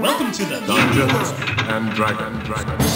Welcome to the Dungeons and Dragons.